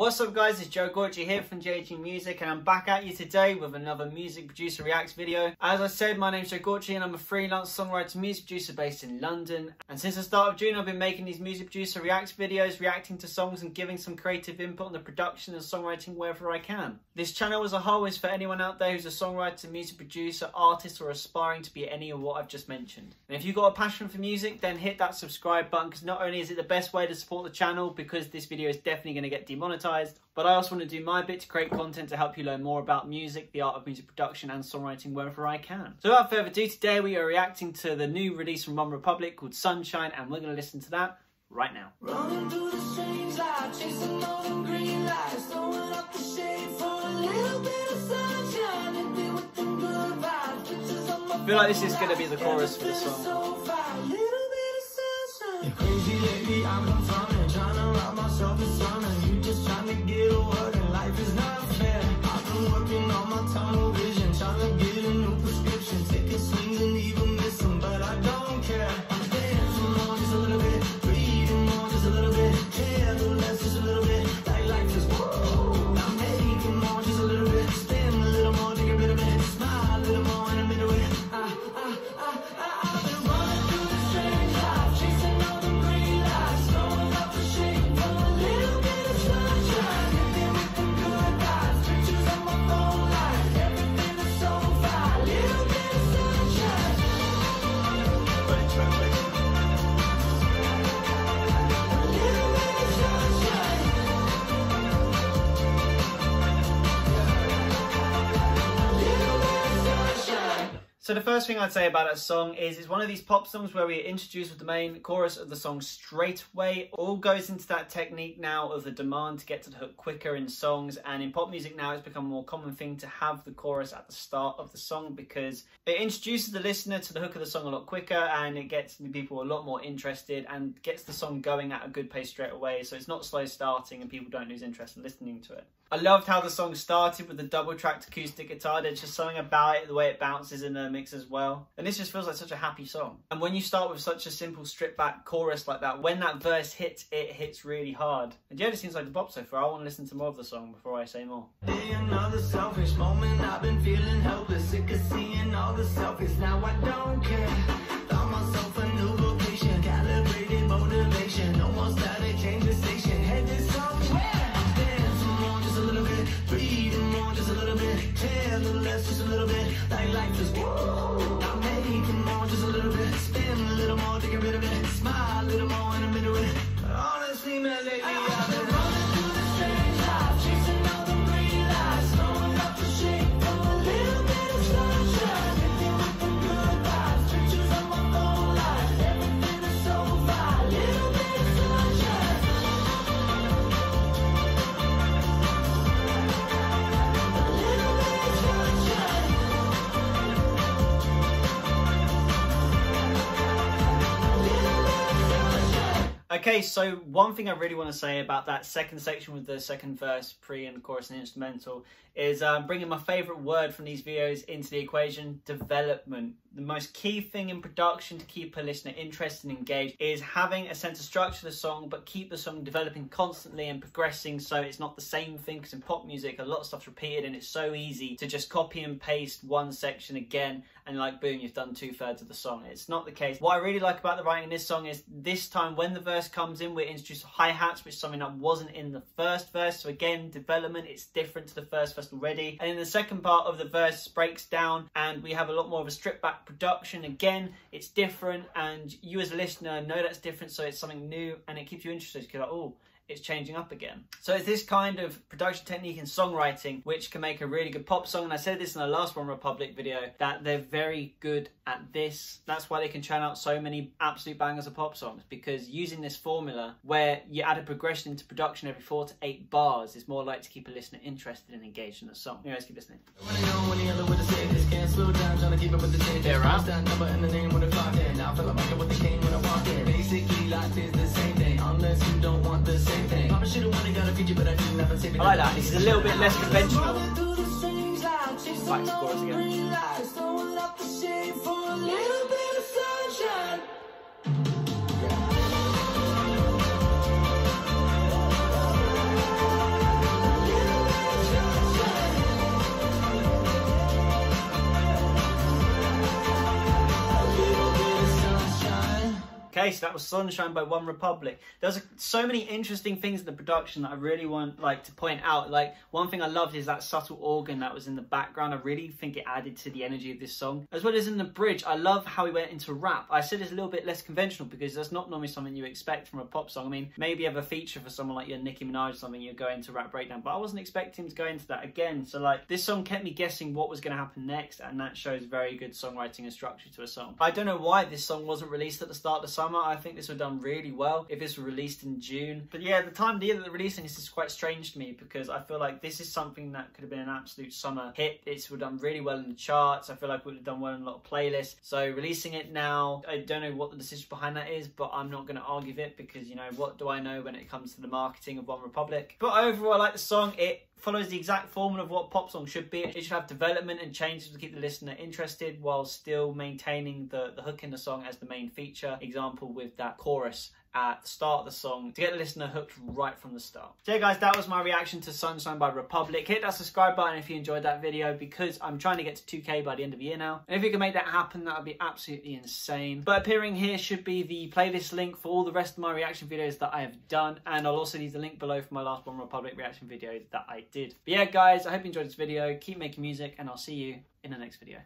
What's up guys, it's Joe Gautrey here from JG Music and I'm back at you today with another Music Producer Reacts video. As I said, my name's Joe Gautrey and I'm a freelance songwriter music producer based in London. And since the start of June, I've been making these Music Producer Reacts videos, reacting to songs and giving some creative input on the production and songwriting wherever I can. This channel as a whole is for anyone out there who's a songwriter, music producer, artist or aspiring to be any of what I've just mentioned. And if you've got a passion for music, then hit that subscribe button because not only is it the best way to support the channel because this video is definitely going to get demonetized, but I also want to do my bit to create content to help you learn more about music, the art of music production and songwriting wherever I can. So without further ado, today we are reacting to the new release from OneRepublic called Sunshine and we're going to listen to that right now. Running through the strange life, chasing all the green lights, throwing up the shade for a little bit of sunshine and be with them good vibes, pictures on my phone. I feel like this is going to be the chorus for the song. A little bit of sunshine. You're crazy lately, I've been drowning, trying to rob myself of something. Trying to get a word and life is not fair. I've been working on my tunnel vision, trying to get a new prescription, taking swings and even missing, but I don't care. I'm dancing on just a little bit, breathing on just a little bit, care a little less just a little bit, like life is whoa. I'm making more just a little bit, spin a little more, take a bit of it, smile a little more and I'm into it. I've been running through the strange life, chasing all the green lights, throwing up the shade for a little bit. So the first thing I'd say about that song is it's one of these pop songs where we're introduced with the main chorus of the song straight away. All goes into that technique now of the demand to get to the hook quicker in songs, and in pop music now it's become a more common thing to have the chorus at the start of the song because it introduces the listener to the hook of the song a lot quicker and it gets people a lot more interested and gets the song going at a good pace straight away, so it's not slow starting and people don't lose interest in listening to it. I loved how the song started with the double-tracked acoustic guitar. There's just something about it, the way it bounces in the mix as well. And this just feels like such a happy song. And when you start with such a simple stripped-back chorus like that, when that verse hits, it hits really hard. And yeah, it seems like the bop so far. I want to listen to more of the song before I say more. Another selfish moment, I've been feeling helpless, sick of seeing all the selfies. Now I don't care. Found myself a new vocation, calibrated motivation. No more static, change the station, headed somewhere. Just a little bit, like life just whoa. I'm making more, just a little bit, spin a little more, take a bit of it, smile a little more in the middle of it. But honestly, man, lately I've been running through the strange life, chasing all the green lights, throwing up the shade for a little bit of sunshine, living with the good vibes, pictures on my phone life, everything is so fine, a little bit of sunshine. Okay, so one thing I really want to say about that second section with the second verse, pre and chorus and instrumental, is bringing my favourite word from these videos into the equation, development. The most key thing in production to keep a listener interested and engaged is having a sense of structure to the song, but keep the song developing constantly and progressing so it's not the same thing, because in pop music, a lot of stuff's repeated and it's so easy to just copy and paste one section again and like, boom, you've done 2/3 of the song. It's not the case. What I really like about the writing in this song is this time when the verse comes in, we're introduced to hi-hats, which is something that wasn't in the first verse, so again, development, it's different to the first verse already. And in the second part of the verse breaks down and we have a lot more of a stripped back production. Again, it's different and you as a listener know that's different, so it's something new and it keeps you interested because you're like, oh, it's changing up again. So it's this kind of production technique in songwriting which can make a really good pop song, and I said this in the last OneRepublic video that they're very good at this. That's why they can churn out so many absolute bangers of pop songs, because using this formula where you add a progression into production every 4 to 8 bars is more likely to keep a listener interested and engaged in the song. Anyways, keep listening. They're out. I like that. This is a little bit less conventional. Back to chorus again. So that was Sunshine by OneRepublic. There's so many interesting things in the production that I really want to point out. Like, one thing I loved is that subtle organ that was in the background. I really think it added to the energy of this song. As well as in the bridge, I love how he went into rap. I said it's a little bit less conventional because that's not normally something you expect from a pop song. I mean, maybe you have a feature for someone like your Nicki Minaj or something, you go into rap breakdown, but I wasn't expecting him to go into that again. So like, this song kept me guessing what was going to happen next, and that shows very good songwriting and structure to a song. I don't know why this song wasn't released at the start of the summer. I think this would have done really well if this were released in June. But yeah, the time of the year that they're releasing this is quite strange to me, because I feel like this is something that could have been an absolute summer hit. It would have done really well in the charts. I feel like it would have done well in a lot of playlists. So releasing it now, I don't know what the decision behind that is, but I'm not going to argue it, because you know, what do I know when it comes to the marketing of OneRepublic? But overall, I like the song. It follows the exact formula of what pop song should be. It should have development and changes to keep the listener interested while still maintaining the hook in the song as the main feature. Example with that chorus at the start of the song to get the listener hooked right from the start. So yeah guys, that was my reaction to Sunshine by Republic. Hit that subscribe button if you enjoyed that video, because I'm trying to get to 2K by the end of the year now, and if you can make that happen, that would be absolutely insane. But appearing here should be the playlist link for all the rest of my reaction videos that I have done, and I'll also leave the link below for my last OneRepublic reaction video that I did. But yeah guys, I hope you enjoyed this video. Keep making music, and I'll see you in the next video.